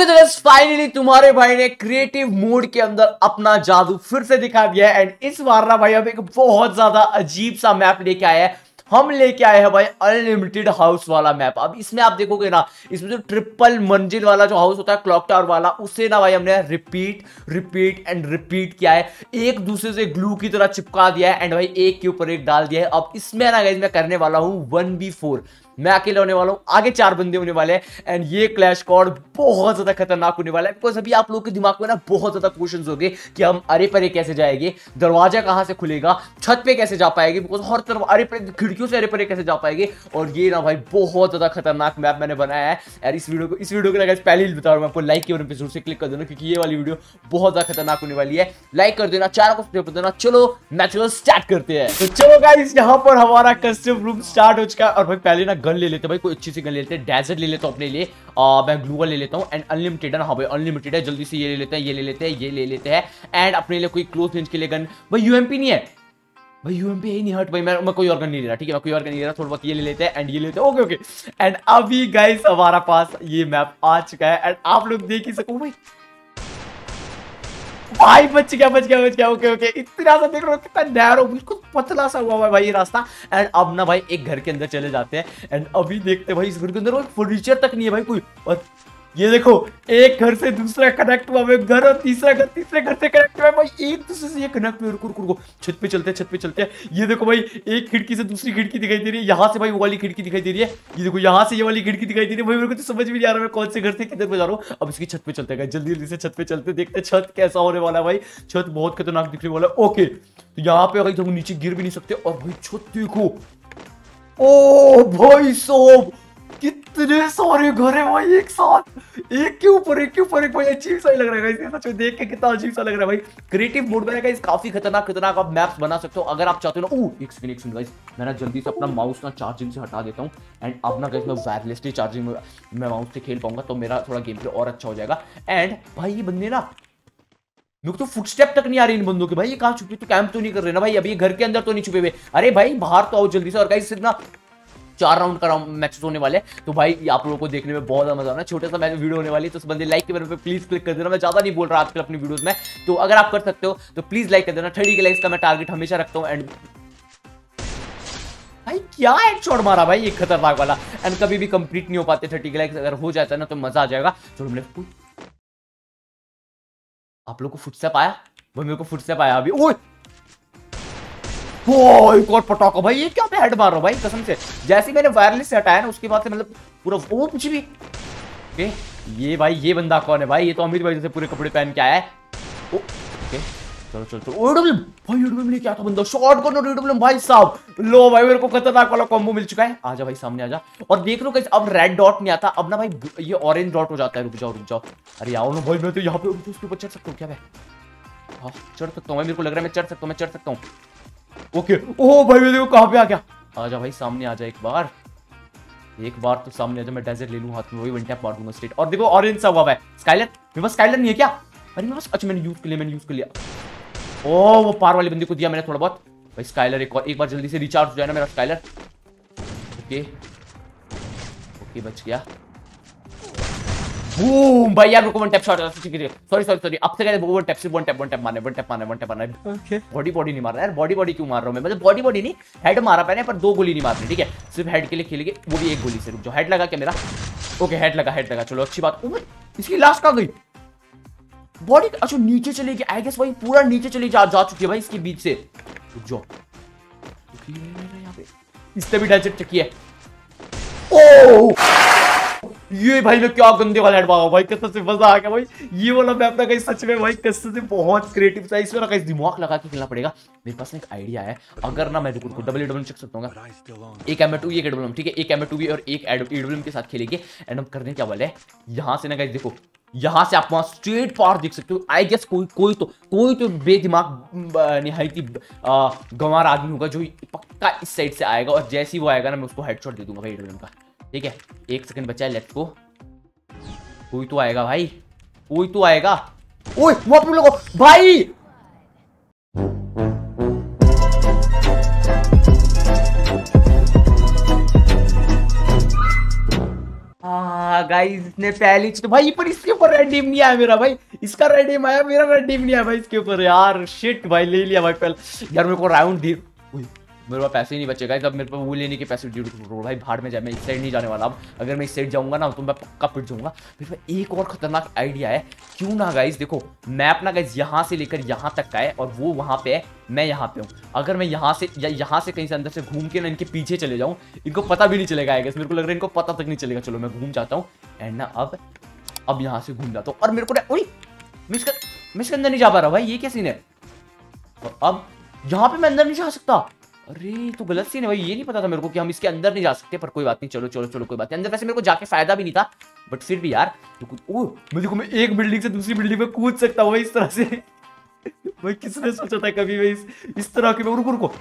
Okay तो guys finally तुम्हारे भाई ने क्रिएटिव मोड के अंदर अपना जादू फिर से दिखा दिया है एंड इस बार ना भाई अब एक बहुत ज्यादा अजीब सा मैप लेके आया है। हम लेके आए हैं भाई अनलिमिटेड हाउस वाला मैप। अब इसमें आप देखोगे ना, इसमें जो ट्रिपल मंजिल वाला जो हाउस होता है क्लॉक टावर वाला, उसे ना भाई हमने रिपीट एंड रिपीट किया है, एक दूसरे से ग्लू की तरह चिपका दिया है एंड भाई एक के ऊपर एक डाल दिया है। अब इसमें ना गाइस मैं करने वाला हूँ 1v4, मैं अकेला होने वाला हूँ, आगे 4 बंदे होने वाले हैं एंड ये क्लैश कॉर्ड बहुत ज्यादा खतरनाक होने वाला है। बिकॉज अभी आप लोगों के दिमाग में ना बहुत ज्यादा क्वेश्चंस होंगे कि हम अरे परे कैसे जाएंगे, दरवाजा कहाँ से खुलेगा, छत पे कैसे जा पाएंगे, बिकॉज हर तरफ अरे परे, खिड़कियों से अरे परे कैसे जा पाएंगे। और ये ना भाई बहुत ज्यादा खतरनाक मैप मैंने बनाया है यार। इस वीडियो को ना गाइस पहले ही बता रहा हूँ, आपको लाइक के बटन पर जरूर से क्लिक कर देना क्योंकि ये वाली वीडियो बहुत ज्यादा खतरनाक होने वाली है। लाइक कर देना, चैनल को सब्सक्राइब कर देना। चलो मैच को स्टार्ट करते हैं। तो चलो गाइस यहाँ पर हमारा कस्टम रूम स्टार्ट हो चुका है और भाई पहले ना गन ले लेते भाई, कोई अच्छी सी गन ले लेते हैं। डेजर्ट ले लेता हूँ अपने लिए, मैं ग्लूअल ले लेता हूँ एंड अनलिमिटेड है। हाँ भाई अनलिमिटेड है, जल्दी से ये ले लेते हैं, ये ले लेते हैं, ये ले लेते हैं एंड अपने लिए कोई क्लोज रेंज के लिए गन। भाई यूएमपी नहीं है, भाई यूएमपी ही नहीं। हट भाई मैं कोई और गन नहीं ले रहा, ठीक है मैं कोई और गन नहीं ले रहा, थोड़ा बहुत ये ले लेते हैं एंड ये लेते हैं। ओके ओके एंड अभी गाइस हमारा पास ये मैप आ चुका है एंड आप लोग देख ही सको भाई बच गया। ओके ओके इतना सा देख रहे हो कितना नैरो बिल्कुल पतला सा हुआ है भाई ये रास्ता। एंड अब ना भाई एक घर के अंदर चले जाते हैं एंड अभी देखते हैं भाई इस घर के अंदर फर्नीचर तक नहीं है भाई कोई। और ये देखो एक घर से दूसरा कनेक्ट हुआ, घर और तीसरा घर तीसरे घर से कनेक्ट हुआ भाई, एक दूसरे से ये कनेक्ट हुआ। रुको छत पे चलते हैं। ये देखो भाई एक खिड़की से दूसरी खिड़की दिखाई दे रही है, यहाँ से भाई वो वाली खिड़की दिखाई दे रही है, ये देखो यहाँ से ये वाली खिड़की दिखाई दे रही है भाई। मेरे को तो समझ भी नहीं आ रहा मैं कौन से घर से किधर पे जा रहा हूँ। अब इसकी छत पे चलते हैं, जल्दी से छत पे चलते, देखते छत कैसा होने वाला है भाई। छत बहुत खतरनाक दिखने वाला है। ओके तो यहाँ पे अगर हम नीचे गिर भी नहीं सकते और भाई छत देखो। ओ भाई साहब कितने सारे घर है भाई एक साथ, एक के ऊपर एक भाई। अजीब सा ही लग रहा है गाइस, सच में देख के कितना अजीब सा लग रहा है भाई। क्रिएटिव मोड में गाइस काफी खतरनाक आप मैप्स बना सकते हो अगर आप चाहते हो ना। एक सेकंड गाइस मैं ना जल्दी से अपना माउस ना चार्जिंग से हटा देता हूँ एंड अब ना गाइस मैं वायरलेसली चार्जिंग में मैं माउस से खेल पाऊंगा तो मेरा थोड़ा गेम प्ले और अच्छा हो जाएगा। एंड भाई ये बंदे ना, मेरे को तो फुटस्टेप तक नहीं आ रही इन बंदों के भाई, ये कहाँ छुपे? तो कैंप तो नहीं कर रहे ना भाई, अभी घर के अंदर तो नहीं छुपे हुए? अरे भाई बाहर तो आओ जल्दी से। और गाइस इतना 4 राउंड का मैचेस होने वाले हैं तो भाई आप लोगों को देखने में बहुत ज्यादा मजा आना। छोटा सा मैच वीडियो होने वाली है तो उस बंदे लाइक के बटन पे प्लीज क्लिक कर देना। मैं ज्यादा नहीं बोल रहा आजकल अपनी वीडियोस में, तो अगर आप कर सकते हो तो प्लीज लाइक कर देना। 30 के लाइक्स का मैं टारगेट हमेशा रखता हूँ। एंड भाई क्या हेडशॉट मारा भाई ये खतरनाक वाला, एंड कभी भी कंप्लीट नहीं हो पाते। 30 के लाइक्स अगर हो जाता है ना तो मजा आ जाएगा। चलो हमने आप लोग को फुटस्टेप आया भाई, मेरे को फुटस्टेप आया अभी। ओए ओ एक और पटाखा भाई, ये क्या मैं हेड मार रहा हूँ भाई कसम से। जैसे मैंने वायरलेस से हटाया ना उसके बाद से मतलब पूरा वो कुछ भी। ओके ये भाई ये बंदा कौन है भाई? ये तो अमित भाई जैसे पूरे कपड़े पहन के आया है। ओके चलो ओडब्ल्यू भाई, ओडब्ल्यू में क्या था बंदा? शॉटगन और ओडब्ल्यू भाई साहब। लो भाई मेरे को खतरनाक वाला कॉम्बो मिल चुका है। आजा भाई सामने आजा। और देख लो गाइस अब रेड डॉट नहीं आता, अब ना भाई ये ऑरेंज डॉट हो जाता है। रुक जाओ। अरे आओ ना भाई, मैं तो यहाँ पे उसके ऊपर चढ़ सकता हूँ क्या? मैं हाँ चढ़ सकता हूँ भाई, मेरे को लग रहा है मैं चढ़ सकता हूँ। ओके ओह भाई देखो कहाँ पे आ गया। आजा भाई सामने आजा, एक बार तो सामने आजा। मैं डेजर्ट ले लूँ हाथ में, वही वन टैप मार दूंगा स्ट्रेट। और देखो ऑरेंज सा हुआ है स्काइलर, मेरे पास स्काइलर नहीं है क्या? अरे मेरे पास, अच्छा मैंने यूज कर लिया। ओह वो पार वाले बंदे को दिया मैंने थोड़ा बहुत भाई। स्काइलर एक बार जल्दी से रिचार्ज हो जाए ना मेरा स्काइलर। ओके बच गया। बूम भाई यार रुको, वन टैप शॉट। सॉरी अब से कहते वन टैप मारना है। ओके बॉडी नहीं मारना यार, बॉडी क्यों मार रहा हूँ मैं? मतलब बॉडी नहीं, हेड मारा मैंने पर 2 गोली नहीं मारनी, ठीक है सिर्फ हेड के लिए खेलेंगे, वो भी 1 गोली से। रुक जाओ, हेड लगा क्या मेरा? ओके हेड लगा चलो अच्छी बात। इसकी लास्ट कहाँ गई बॉडी? अच्छा नीचे चली गई आई गेस, वही पूरा नीचे चली जा चुकी है भाई इसके बीच से। रुक जाओ, इससे भी डेजर्ट चक्की है। ओह ये भाई मैं क्या गंदे वाला हेड मारा भाई, कसम से मजा आ गया भाई। ये वाला मैप ना गाइस सच में भाई कसम से बहुत क्रिएटिव था, इसमें ना गाइस दिमाग लगा के खेलना पड़ेगा। मेरे पास एक आइडिया है, अगर ना मैं रुको डब्ल्यूडब्ल्यू चेक सकता हूँ। एक एम2 एक एडब्ल्यू, ठीक है एक एम2 और एक एडब्ल्यू के साथ खेलेंगे। एंड हम करने क्या वाले हैं यहाँ से ना गाइस, देखो यहाँ से आप वहाँ स्ट्रेट पार देख सकते हो। आई गेस कोई तो बेदिमाग निहायती गंवार आदमी होगा जो पक्का इस साइड से आएगा और जैसे ही वो आएगा ना मैं उसको हेडशॉट दे दूंगा भाई एडब्ल्यू का, ठीक है। 1 सेकंड बचा है, लेट्स गो। कोई तो आएगा। ओए वो तुम लोगों भाई गाइस इसने पहली तो भाई पर इसके ऊपर रेडीम नहीं आया मेरा भाई, इसका रेडीम आया, मेरा रेडीम नहीं आया भाई इसके ऊपर। यार शिट भाई ले लिया भाई कल। यार मेरे को राउंड दी, मेरे पास पैसे ही नहीं बचे गाइस, अब मेरे पास वो लेने के पैसे ड्यूटी भाई भाड़ में जाए। मैं इस साइड नहीं जाने वाला, अब अगर मैं इस साइड जाऊंगा ना तो मैं पक्का पिट जाऊंगा। मेरे पास एक और खतरनाक आइडिया है, क्यों ना गाइस देखो मैप ना गाइस यहाँ से लेकर यहाँ तक का है और वो वहाँ पे है, मैं यहाँ पे हूँ। अगर मैं यहाँ से कहीं से अंदर से घूम के ना इनके पीछे चले जाऊँ, इनको पता भी नहीं चलेगा गाइस, मेरे को लग रहा है इनको पता तक नहीं चलेगा। चलो मैं घूम जाता हूँ एंड ना अब यहाँ से घूम जाता हूँ और मेरे को मैं इसके अंदर नहीं जा पा रहा भाई, ये क्या सीन है। और अब यहाँ पे मैं अंदर नहीं जा सकता, अरे तो गलत सीन है भाई, ये नहीं पता था मेरे को कि हम इसके अंदर नहीं जा सकते, पर कोई बात नहीं चलो चलो चलो कोई बात नहीं। अंदर वैसे मेरे को जाके फायदा भी नहीं था, बट फिर भी यार तो देखो मैं एक बिल्डिंग से दूसरी बिल्डिंग में कूद सकता हूँ इस तरह से। भाई किसने सोचा था कभी भाई इस तरह के। रुको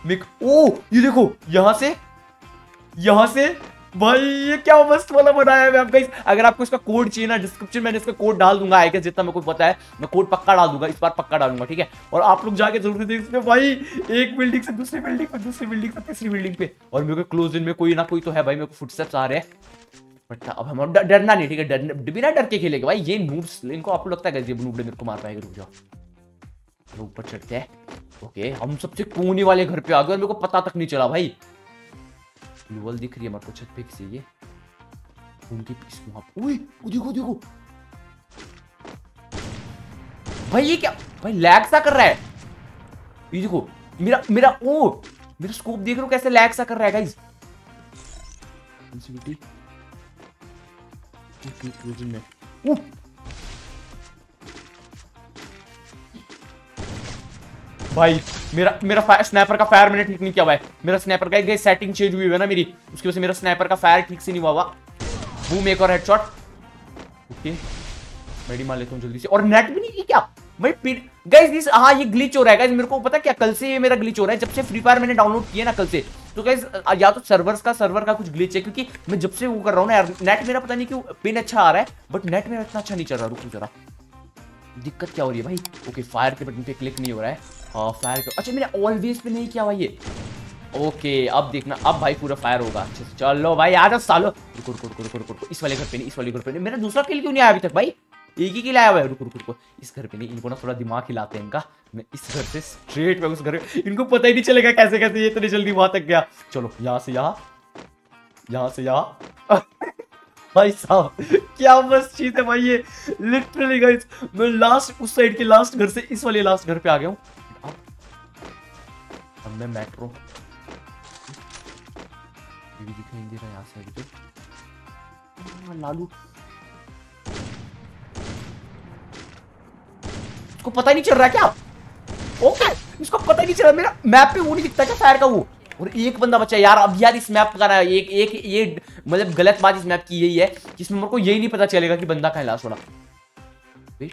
ओ ये देखो यहाँ से भाई ये क्या मस्त वाला बनाया है आप गाइस। अगर आपको इसका कोड चाहिए ना डिस्क्रिप्शन में इसका कोड डाल दूंगा, आई गेस जितना मेरे को पता है मैं कोड पक्का डाल दूंगा, इस बार पक्का डालूंगा ठीक है। और आप लोग जाके जरूर देखिए इसमें भाई, एक बिल्डिंग से दूसरी बिल्डिंग पे, दूसरी बिल्डिंग से तीसरी बिल्डिंग पे, और मेरे को क्लोज इन में कोई ना कोई तो है भाई, मेरे को फुटस्टेप्स आ रहे हैं। बट अब हम डरना नहीं ठीक है, बिना डर के खेलेंगे भाई। ये नूब्स इनको आपको लगता है मेरे को मार पाएगा, रुक जाओ ऊपर चढ़ते हैं। ओके हम सबसे कोने वाले घर पे आ गए, मेरे को पता तक नहीं चला भाई। ग्लोबल दिख रही है मेरे को छत पे से, ये उनके पीस वहां। ओए देखो देखो भाई ये क्या भाई लैग सा कर रहा है, ये देखो मेरा ओ मेरा स्कोप देख रहे हो कैसे लैग सा कर रहा है गाइस। ओ भाई मेरा स्नैपर का फायर मैंने ठीक नहीं किया भाई, मेरा स्नैपर का गाइस सेटिंग चेंज हुई है ना मेरी, उसकी वजह से मेरा स्नैपर का फायर ठीक से नहीं हुआ। बूम एक और हेडशॉट। ओके मेडी मार लेता हूं जल्दी से, और नेट भी नहीं की क्या भाई गाइस दिस। हां ये ग्लिच हो रहा है गाइस, मेरे को पता क्या कल से ये मेरा ग्लिच हो रहा है, जब से फ्री फायर मैंने डाउनलोड किया ना कल से, तो गाइस या तो सर्वर का कुछ ग्लिच है, क्योंकि मैं जब से वो कर रहा हूं ना यार नेट मेरा पता नहीं क्यों पिन अच्छा आ रहा है, बट नेट मेरा इतना अच्छा नहीं चल रहा। रुको जरा दिक्कत क्या हो रही है भाई। ओके फायर के बटन पे क्लिक नहीं हो रहा है, फायर कर। अच्छा मैंने ऑलवेज पे नहीं किया भाई ये। ओके अब देखना अब भाई पूरा फायर होगा अच्छे से। चलो भाई आ जाओ सालो, रुको रुको रुको रुको रुको, इस वाले घर पे नहीं, इस वाले घर पे नहीं। मेरा दूसरा किल क्यों नहीं आया अभी तक भाई, एक ही किल आया भाई। रुको रुको रुको इस घर पे नहीं, इनको ना थोड़ा दिमाग हिलाते हैं इनका। मैं इस घर से स्ट्रेट में उस घर, इनको पता ही नहीं चलेगा कैसे कैसे ये इतनी जल्दी वहां तक गया। चलो यहाँ से यहाँ भाई साहब क्या मस्त चीज है भाई ये। लिटरली गाइस मैं लास्ट उस साइड के लास्ट घर से इस वाले लास्ट घर पे आ गया हूँ। अब मैं मेट्रो भी दिखाई दे रहा है यहाँ से अभी तो। लालू इसको पता ही नहीं चल रहा क्या। ओके इसको पता ही नहीं चल रहा, मेरा मैप पे वो नहीं दिखता क्या फायर का वो। और एक बंदा बचा यार अब। यार इस मैप का ना एक ये मतलब गलत बात इस मैप की यही है कि इसमें मेरे को यही नहीं पता चलेगा कि बंदा कहाँ लास्ट वाला।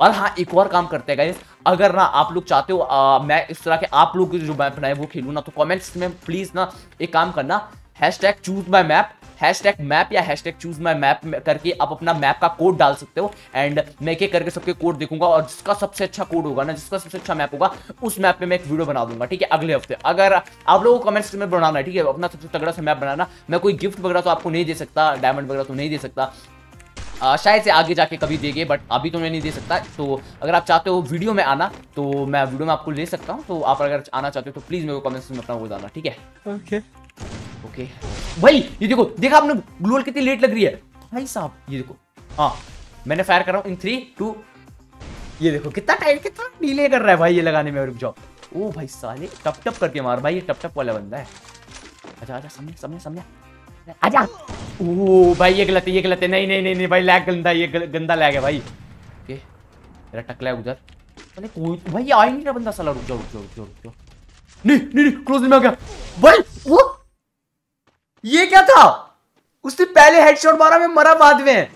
और हाँ एक और काम करते हैं गाइस, अगर ना आप लोग चाहते हो मैं इस तरह के आप लोग जो मैप बनाए वो खेलूँ ना, तो कमेंट्स में प्लीज ना एक काम करना, hashtag choose my map, hashtag map या हैशटैग चूज माय मैप करके आप अपना मैप का कोड डाल सकते हो। एंड मैं एक एक करके सबके कोड देखूंगा और जिसका सबसे अच्छा कोड होगा ना, जिसका सबसे अच्छा मैप होगा, उस मैप पे मैं एक वीडियो बना दूंगा ठीक है अगले हफ्ते। अगर आप लोगों को कमेंट्स में बनाना है ठीक है, अपना सबसे तगड़ा सा मैप बनाना। मैं कोई गिफ्ट वगैरह तो आपको नहीं दे सकता, डायमंड वगैरह तो नहीं दे सकता, शायद से आगे जाके कभी देंगे, बट अभी तो मैं नहीं दे सकता। तो अगर आप चाहते हो वीडियो में आना तो मैं वीडियो में आपको ले सकता हूँ, तो आप अगर आना चाहते हो तो प्लीज़ मेरे को कमेंट्स में अपना वो डालना ठीक है। ओके भाई ये देखो, देखा आपने ग्लोल कितनी लेट लग रही है भाई साहब। ये देखो हाँ मैंने फायर कर रहा हूँ इन 3, 2, ये देखो कितना टाइम कितना डीले कर रहा है भाई ये लगाने में। रुक जाओ, ओ भाई साले टप टप करके मार भाई, ये टप टप वाला बंदा है। अच्छा अच्छा सामने सामने सामने आजा। ओ भाई ये गलत है, ये गलत है, नहीं नहीं नहीं नहीं भाई लैग गंदा, ये गंदा लैग है भाई। ओके मेरा टकला है उधर, अरे कोई भाई आ ही नहीं रहा बंदा साला। रुक जाओ नहीं क्लोज में आ गया भाई। वो ये क्या था, उससे पहले हेडशॉट मारा, मैं मरा बाद में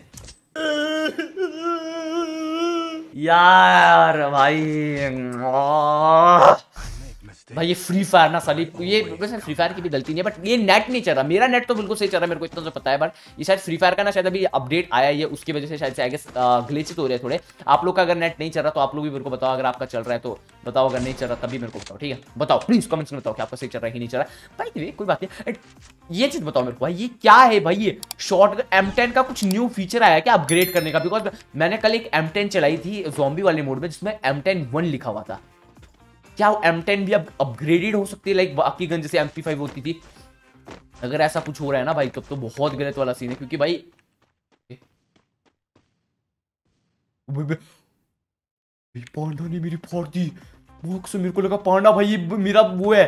यार भाई। भाई ये फ्री फायर ना साली, ये वैसे फ्री फायर की भी गलती नहीं है बट ये नेट नहीं चल रहा। मेरा नेट तो बिल्कुल सही चल रहा है, मेरे को इतना तो पता है, बट ये शायद फ्री फायर का ना शायद अभी अपडेट आया है उसकी वजह से शायद ग्लिचेस हो रहे हैं थोड़े। आप लोग का अगर नेट नहीं चल रहा तो आप लोग भी मेरे को बताओ, अगर आपका चल रहा है तो बताओ, अगर नहीं चल रहा तभी मेरे को बताओ, ठीक है? बताओ प्लीज कमेंट्स में बताओ कि आपका सही चल रहा है कि नहीं चल रहा। भाई कोई बात नहीं, ये चीज बताओ मेरे को भाई ये क्या है भाई? ये शॉर्ट M10 का कुछ न्यू फीचर आया है क्या अपग्रेड करने का? बिकॉज मैंने कल एक M10 चलाई थी ज़ॉम्बी वाले मोड में जिसमें M10-1 लिखा हुआ था। क्या M10 भी अब अपग्रेडेड हो सकती है लाइक बाकी गन जैसे MP5 होती थी? अगर ऐसा कुछ हो रहा है ना भाई तब तो बहुत गलत वाला सीन है, क्योंकि भाई पांडा ने मेरी फोड़ दी, मेरे को लगा पांडा भाई मेरा वो है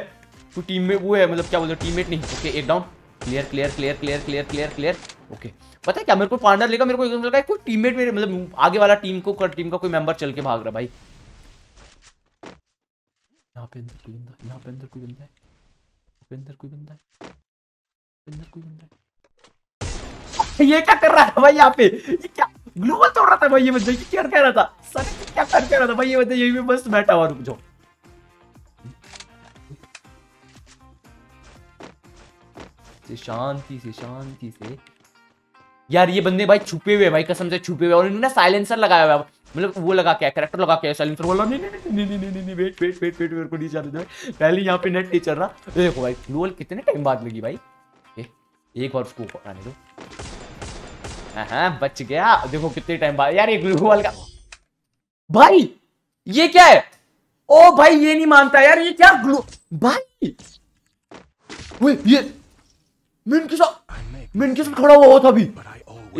तो टीम में वो है, मतलब क्या बोलते टीममेट नहीं। ओके एक down, clear clear clear clear clear clear clear. Okay पता है क्या मेरे को पार्टनर लेगा, मेरे को एकदम लगा कोई टीममेट मेरे मतलब आगे वाला टीम का कोई मेंबर चल के भाग रहा भाई। यहाँ पे अंदर कोई बंदा, यहाँ पे अंदर कोई बंदा है, अंदर कोई बंदा है, अंदर कोई बंदा है। ये क्या कर रहा था भाई यहाँ पे? ये क्या ग्लोबल तोड़ रहा था भाई? ये बंदा क्या कर रहा था? सारे क्या कर रहा था भाई ये बंदा? यही में बस बैठा हुआ, रुक जाओ। शांति से शांति से यार, ये बंदे भाई छुपे हुए भाई, कसम से छुपे हुए, और इन्होंने साइलेंसर लगाया हुआ है, मतलब वो लगा क्या कैरेक्टर लगा क्या साइलेंसर बोला। नहीं नहीं नहीं नहीं नहीं नहीं वेट वेट वेट वेट, मेरे को नहीं चल रहा पहले, यहाँ पे नेट नहीं चल रहा। देखो भाई ग्लोबल कितने टाइम बाद लगी भाई, एक बार उसको पकड़ाने दो। हाँ बच गया, देखो कितने टाइम बाद यार ये ग्लोबल का भाई। ये क्या है? ओ भाई ये नहीं मानता यार, ये क्या ग्लो भाई? ये मिनके साथ खड़ा हुआ था अभी।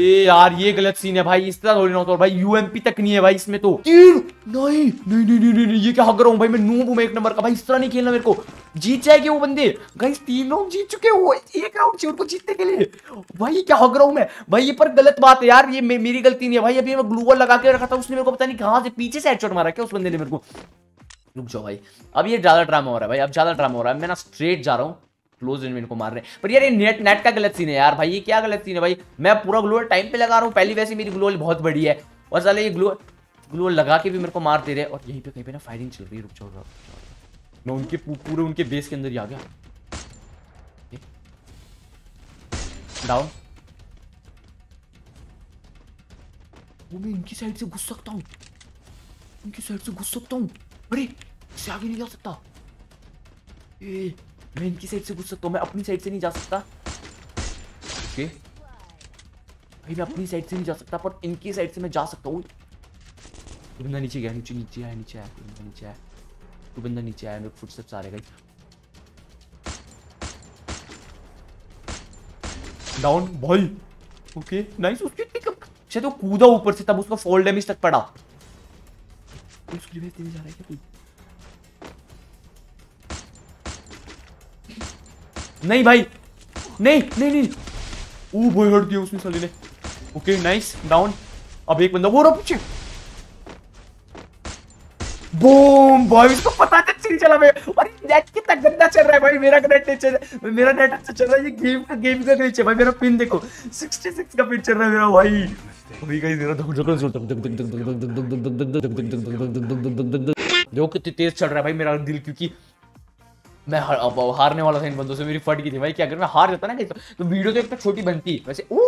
ए यार ये गलत सीन है भाई, इस तरह थोड़ी ना होता। और भाई यूएमपी तक नहीं है भाई इसमें तो। नहीं नहीं नहीं नहीं ये क्या हक रहा हूँ भाई मैं, नूब हूँ मैं एक नंबर का भाई, इस तरह नहीं खेलना। मेरे को जीत जाएगी वो बंदे, गाइस 3 राउंड जीत चुके हो, एक राउंड चाहिए उनको जीतने के लिए। भाई क्या हक रहा हूँ मैं भाई, ये पर गलत बात है यार, ये मेरी गलती नहीं है भाई। अभी मैं ग्लूवर लगा के रखा था, उसने मेरे को पता नहीं कहाँ से पीछे से हेडशॉट मारा क्या उस बंदे ने मेरे को। रुक जाओ भाई, अब ये ज्यादा ड्रामा हो रहा है भाई, अब ज्यादा ड्रामा हो रहा है। मैं ना स्ट्रेट जा रहा हूँ क्लोज रेंज में इनको मार रहे हैं, पर यार ये नेट का गलत सीन है यार भाई। ये क्या गलत सीन है भाई? मैं पूरा ग्लोअल टाइम पे लगा रहा हूँ, पहली वैसे मेरी ग्लोअल बहुत बड़ी है, और साले ये ग्लोअल लगा के भी मेरे को मार दे रहे हैं। और यहीं पे कहीं पे ना फायरिंग चल रही है। रुक जाओ, मैं उनके पूरे उनके बेस के अंदर ही आ गया। डाउन, वो मैं इनकी साइड से घुस सकता हूँ, इनकी साइड से घुस सकता हूँ। अरे इससे आगे नहीं जा सकता, मैं इनकी साइड से घुस सकता हूँ, मैं अपनी साइड से नहीं जा सकता। ओके भाई मैं अपनी साइड से नहीं जा सकता, पर इनकी साइड से मैं जा सकता हूँ। तो बंदा नीचे गया, नीचे नीचे आया, नीचे आया, तो बंदा नीचे आया, तो बंदा नीचे आया, मेरे फुटस्टेप्स आ रहे गाइस। डाउन भाई, ओके नाइस। उसके शायद वो कूदा ऊपर से, तब उसको फॉल डैमेज तक पड़ा। उसकी वजह से जा रहा है क्या कोई? नहीं भाई नहीं नहीं नहीं, ओ भाई हट दिया उसने साले ने। Okay nice down. अब एक बंदा वो रहा पीछे, बूम भाई इसको पता था चल चला। मैं अरे नेट कितना गंदा चल रहा है भाई, मेरा नेट नहीं चल रहा, मेरा नेट अच्छा चल रहा है। ये गेम का नीचे भाई मेरा पिन देखो 66 का पिन चल रहा है मेरा भाई। अभी गाइस मेरा धक धक धक धक धक धक धक धक जो कितनी तेज चल रहा है भाई मेरा दिल, क्योंकि मैं हारने वाला था इन बंदों से, मेरी फट गई थी भाई। क्या अगर मैं हार जाता ना तो वीडियो तो एक तो छोटी बनती वैसे। ओ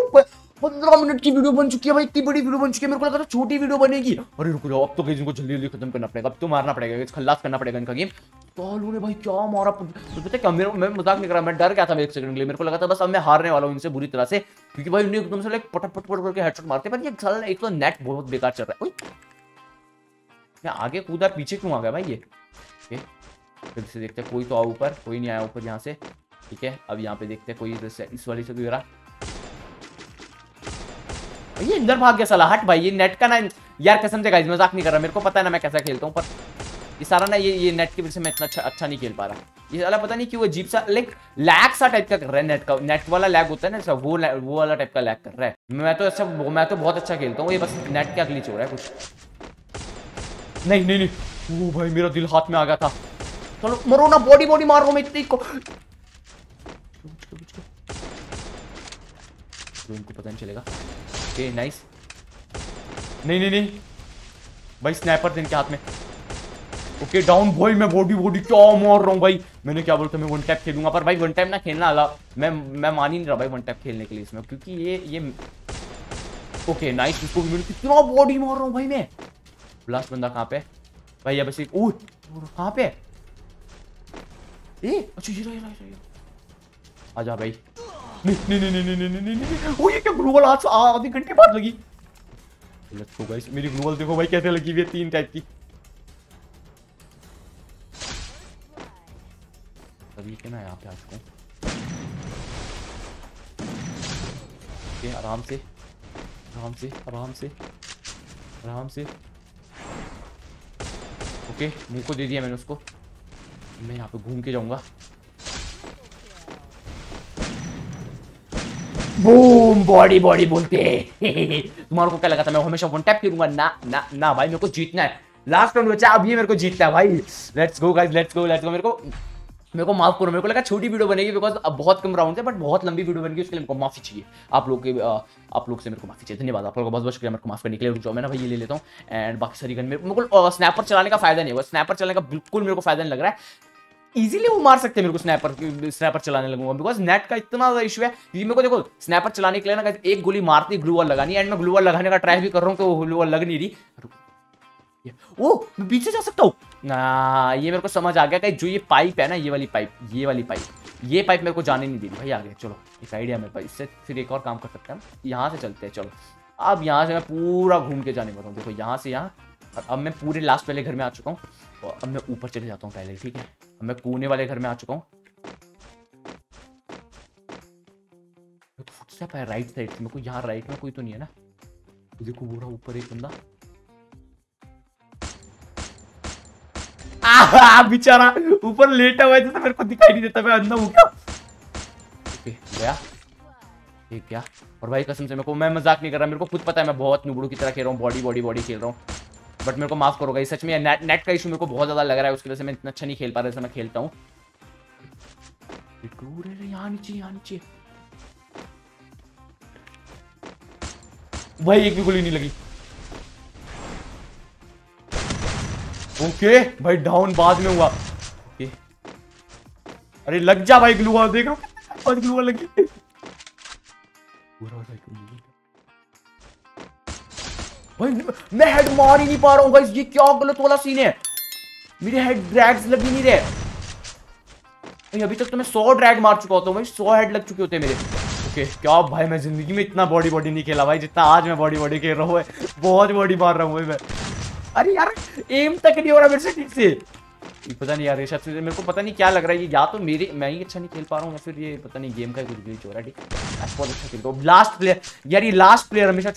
15 मिनट की वीडियो बन चुकी है भाई, इतनी बड़ी वीडियो बन चुकी है, मेरे को लगा था छोटी वीडियो बनेगी। अरे रुक जाओ, अब तो किसी को जल्दी जल्दी खत्म करना पड़ेगा, अब तो मारना पड़ेगा, खल्लास करना पड़ेगा इनका गेम। तो भाई क्या मारा, तो पता क्या मैं मजाक नहीं कर रहा, मैं डर गया था एक सेकंड के लिए, मेरे को लगा था बस अब मैं हारने वाला हूँ इनसे बुरी तरह से, क्योंकि भाई उन्हें एकदम से लाइक पटपट पट करके हेडशॉट मारते। पर ये साला एक तो नेट बहुत बेकार चल रहा है, आगे कूदा पीछे क्यों आ गया भाई? ये फिर से देखते हैं, कोई तो आओ ऊपर, कोई नहीं आया ऊपर यहाँ से, ठीक है। अब यहाँ पे देखते हैं कोई इस वाली से गुजरा, ये अंदर भाग गया साला। हट भाई ये नेट का ना यार, कसम से गाइस मजाक नहीं कर रहा, मेरे को पता है ना मैं कैसा खेलता हूँ, पर ये सारा ना ये नेट की वजह से मैं इतना अच्छा नहीं खेल पा रहा। ये साला पता नहीं क्यों अजीब सा लाइक लैग सा टाइप का कर रहा है, नेट का नेट वाला लैग होता है ना, वो वाला टाइप का लैग कर रहा है। मैं तो बहुत अच्छा खेलता हूँ, ये बस नेट का ग्लिच हो रहा है कुछ। नहीं नहीं नहीं, वो भाई मेरा दिल हाथ में आ गया था। चलो मरो ना, बॉडी बॉडी मार रहा हूं मैं इतनी को, इनको पता नहीं चलेगा। ओके नाइस, नहीं नहीं नहीं भाई स्नाइपर थे इनके हाथ में। ओके डाउन भाई, मैं बॉडी क्या मार रहा हूँ भाई। मैंने क्या बोलता मैं वन टैप खेलूंगा, पर भाई वन टैप ना खेलना आला, मैं मान ही नहीं रहा भाई वन टैप खेलने के लिए इसमें, क्योंकि ये ओके नाइस। इसको भी कितना बॉडी मार रहा हूँ भाई मैं। लास्ट बंदा कहाँ पे भाई, या बस एक ओह कहाँ पे ए। अच्छा ये रहा, आजा भाई। नहीं, ये क्या ग्लोबल आज आधे घंटे बाद लगी। मेरी ग्लोबल देखो भाई कैसे लगी हुई है, तीन टाइप की। ठीक है ना, यहाँ पे आ चुका हूँ। आराम से ओके मुंह को दे दिया मैंने उसको। मैं यहाँ पे घूम के जाऊंगा। बूम बॉडी बोलते तुम्हारे को क्या लगा था मैं हमेशा वन टैप करूंगा? ना भाई, मेरे को जीतना है। लास्ट राउंड बचा, अब ये मेरे को जीतना है भाई। Let's go guys, let's go. मेरे को माफ करो, मेरे को लगा छोटी वीडियो बनेगी बिकॉज अब बहुत कम राउंड है, बट बहुत लंबी वीडियो बनेगी, उसके लिए मेरे को माफी चाहिए। आप लोग से मेरे को माफी चाहिए। धन्यवाद आप लोगों का, बहुत शुक्रिया मेरे को माफ करने के लिए। रुको मैं ना भाई ये ले लेता हूँ एंड बाकी सारी गन। मेरे को स्नैपर चलाने का फायदा नहीं हुआ, स्नैपर चलाने का बिल्कुल मेरे को फायदा नहीं लग रहा है। इजीली वो मार सकते हैं मेरे को, स्नैपर चलाने लगूंगा बिकॉज नेट का इतना ज्यादा इशू है। क्योंकि मेरे को देखो स्नैपर चलाने के लिए ना एक गोली मारती ग्लू वॉल लगानी, एंड मैं ग्लू वॉल लगाने का ट्राई भी कर रहा हूँ तो ग्लू वॉल लग नहीं रही। ओ मैं पीछे जा सकता हूँ ना, ये मेरे को समझ आ गया कि जो ये पाइप है ना, ये वाली पाइप मेरे को जाने नहीं दे रही भाई आगे। चलो एक आइडिया मेरे पास, इससे फिर एक और काम कर सकते हैं हम। यहाँ से चलते हैं, चलो अब यहाँ से मैं पूरा घूम के जाने वाला हूँ। देखो यहाँ से यहाँ, अब मैं पूरे लास्ट वाले घर में आ चुका हूँ और अब मैं ऊपर चले जाता हूँ पहले, ठीक है। अब मैं कोने वाले घर में आ चुका हूँ। फुटस्टेप है राइट साइड से, मेरे को यहाँ राइट में कोई तो नहीं है ना। देखो वो रहा ऊपर एक बंदा बेचारा ऊपर लेटा हुआ है, जैसे मेरे को दिखाई नहीं देता, मैं अंधा हूँ क्या? गया ठीक क्या। और भाई कसम से मेरे को, मैं मजाक नहीं कर रहा, मेरे को खुद पता है मैं बहुत नुबड़ू की तरह खेल रहा हूँ, बॉडी खेल रहा हूँ। बट मेरे को माफ करो गाइस, सच में नेट का इशू मेरे को बहुत ज्यादा लग रहा है, उसकी वजह से मैं इतना अच्छा नहीं खेल पा रहा जैसे मैं खेलता हूँ। यहाँ नीचे भाई एक भी गोली नहीं लगी। ओके भाई डाउन बाद में हुआ। ओके अरे लग जा भाई ग्लू, देख रहा हूँ ग्लू लगी। भाई मैं हेड मार ही नहीं पा रहा हूँ गाइस, ये क्या गलत वाला सीन है। मेरे हेड ड्रैग्स लग ही नहीं रहे भाई। अभी तक तो मैं 100 ड्रैग मार चुका होता हूँ भाई, 100 हेड लग चुके होते हैं मेरे। ओके क्या भाई, मैं जिंदगी में इतना बॉडी नहीं खेला भाई जितना आज मैं बॉडी खेल रहा हूँ। बहुत बॉडी मार रहा हूँ भाई मैं। अरे यार एम तक नहीं हो रहा मेरे से ठीक से, पता नहीं यार ये शायद मेरे को पता नहीं क्या लग रहा है, या तो मैं ही अच्छा नहीं खेल पा रहा हूँ या फिर ये पता नहीं गेम का कुछ ग्लिच हो रहा है। ठीक बहुत अच्छा खेलता हूँ। लास्ट प्लेयर यार, ये लास्ट प्लेयर हमेशा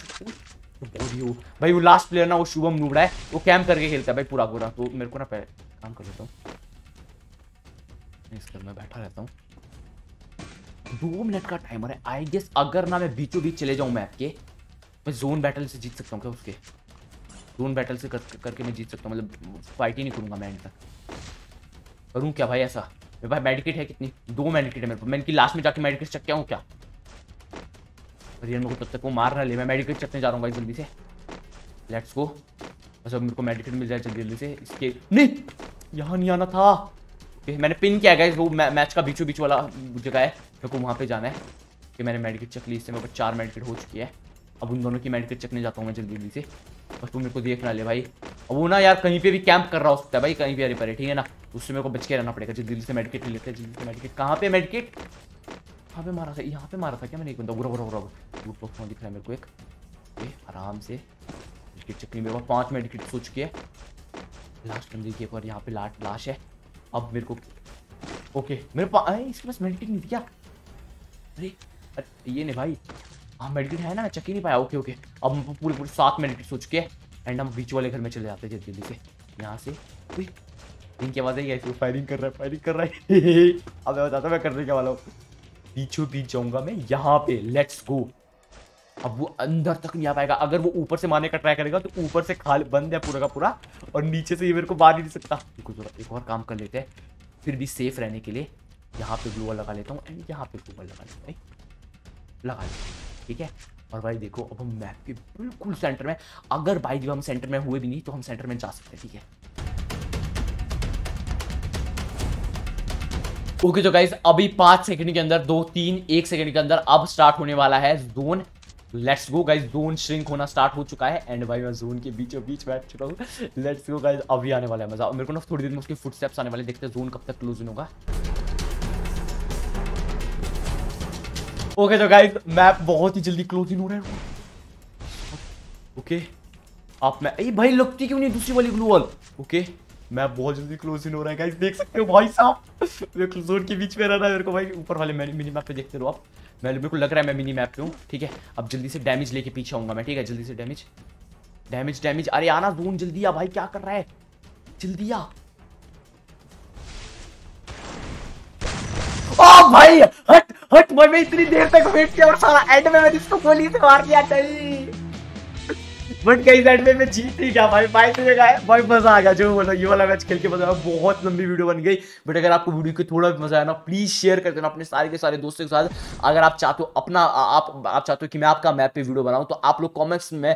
भाई, वो लास्ट प्लेयर ना वो शुभम नूबड़ा है, वो कैंप करके खेलता है भाई पूरा। तो मेरे को ना काम कर लेता हूँ, इस घर में बैठा रहता हूँ। 2 मिनट का टाइमर है आई गेस। अगर ना मैं बीचों बीच चले जाऊँ मैप के, मैं जोन बैटल से जीत सकता हूँ क्या? उसके जोन बैटल से करके मैं जीत सकता हूँ, मतलब फाइट ही नहीं करूँगा मैं एंड तक। करूँ क्या भाई ऐसा? मेरे पास मेडिकेट है कितनी? 2 मेडिकेट है मेरे पास। मैं इनकी लास्ट में जाके मेडिकेट चक के आऊँ क्या? रियल मेरे को तब तक वो मार ना ले, मैं मेडिकेट चकने जा रहा हूँ भाई जल्दी से। लेट्स गो, बस अब मेरे को मेडिकेट मिल जाए जल्दी से। इसके नहीं, यहाँ नहीं आना था। मैंने पिन किया गया, वो मैच का बीचों बीच वाला जगह है, मेरे को वहाँ पर जाना है। कि मैंने मेडिकेट चक ली, इससे मेरे पास 4 मेडिकेट हो चुकी है। अब उन दोनों की मेडिकेट चकने जाता हूँ मैं जल्दी से, बस तू मेरे को देख ना ले भाई। अब वो ना यार कहीं पे भी कैंप कर रहा हो सकता है भाई, कहीं भी अरे परे, ठीक है ना, उससे मेरे को बच के रहना पड़ेगा। जल्दी से मेडिकेट ले लेते हैं, जल्दी से मेडिकेट। कहाँ पे मेडिकेट? कहाँ पे मारा था? यहाँ पे मारा था क्या मैंने? एक बंदा घुरा दिख रहा है मेरे को एक। आराम से मेडिकेट चकनी, मेरे पास 5 मेडिकेट हो चुकी है। लास्ट बंदी की पर यहाँ पे लाश है। अब मेरे को ओके मेरे पास इसके पास मेडिकेट नहीं थी क्या? अरे ये नहीं भाई, हाँ मेडिकेट है ना, मैं चक ही नहीं पाया। ओके अब पूरे 7 मेडिकेट हो चुके हैं एंड हम बीच वाले घर में चले जाते हैं जल्दी से। यहाँ से इनकी आवाज़ आई, तो फायरिंग कर रहा है। अब मैं बताता हूँ मैं करने के वाला हूँ। बीचों बीच जाऊँगा मैं यहाँ पे। लेट्स गो, अब वो अंदर तक नहीं आ पाएगा। अगर वो ऊपर से मारने का ट्राई करेगा तो ऊपर से खाली बंद है पूरा का पूरा, और नीचे से ये मेरे को मार ही नहीं सकता। एक और काम कर लेते हैं फिर भी सेफ रहने के लिए। यहाँ पे ग्लू वॉल लगा लेता हूँ एंड यहाँ पे ग्लू वॉल लगा लेता हूँ, लगा लेता हूँ, ठीक है। और भाई देखो अब हम मैप के बिल्कुल सेंटर में, अगर भाई हम सेंटर में हुए भी नहीं तो हम सेंटर में जा सकते हैं, ठीक है। ओके तो गाइस अभी 5 सेकंड के अंदर, 2, 3, 1 सेकंड के अंदर अब स्टार्ट होने वाला है zone. Let's go guys, zone shrink होना स्टार्ट हो चुका है एंड भाई मैं जोन के बीचों बीच बैठ चुका हूँ। लेट्स गो गाइस, अभी आने वाला है मजा। मेरे को ना थोड़ी देर में उसके फुटस्टेप्स आने वाले, देखते हैं जोन कब तक क्लोज होगा। ओके तो गाइस, मैप बहुत ही जल्दी क्लोज इन हो रहा है। ओके आप मैं ए भाई लगती क्यों नहीं दूसरी वाली ग्लू वॉल। ओके मैप बहुत जल्दी क्लोज इन हो रहा है गाइस, देख सकते हो भाई साहब। मेरे जोन के बीच में रहना है मेरे को भाई। ऊपर वाले मिनी मैप पे देखते रहो आप, मेरे को लग रहा है मैं मिनी मैप पे हूँ। ठीक है अब जल्दी से डैमेज लेके पीछे आऊंगा मैं। ठीक है जल्दी से डैमेज। अरे आना जोन जल्दी आ भाई, क्या कर रहा है, जल्दी आ। ओ भाई हट हट भाई, मैं इतनी देर तक वेट किया और सारा एंड में मैंने इसको गोली से मार दिया। बट गाइस एंड में जीत ही गया भाई, 5 जगह भाई। मजा आ गया जो बोला, ये वाला मैच खेल के मजा आया। बहुत लंबी वीडियो बन गई, बट अगर आपको वीडियो को थोड़ा भी मजा आया ना, प्लीज शेयर कर देना अपने सारे के सारे दोस्तों के साथ। अगर आप चाहते हो अपना आप चाहते हो कि मैं आपका मैप पे वीडियो बनाऊं, तो आप लोग कॉमेंट्स में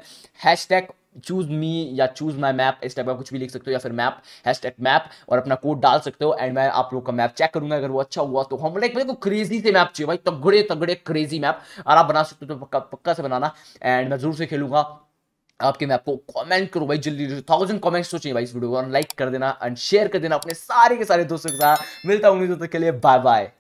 #ChooseMe या ChooseMyMap इस टाइप का कुछ भी लिख सकते हो, या फिर मैप #मैप और अपना कोड डाल सकते हो एंड मैं आप लोग का मैप चेक करूंगा। अगर वो अच्छा हुआ तो हम लाइक, मेरे को क्रेजी से मैप चाहिए भाई, तगड़े क्रेजी मैप। और आप बना सकते हो तो पक्का से बनाना एंड मैं जरूर से खेलूंगा आपके मैप को। कमेंट करो भाई जल्दी, 1000 कमेंट्स तो चाहिए भाई इस वीडियो को। लाइक कर देना एंड शेयर कर देना अपने सारे के सारे दोस्तों के साथ। मिलता हूँ उन दोस्तों के लिए, बाय बाय।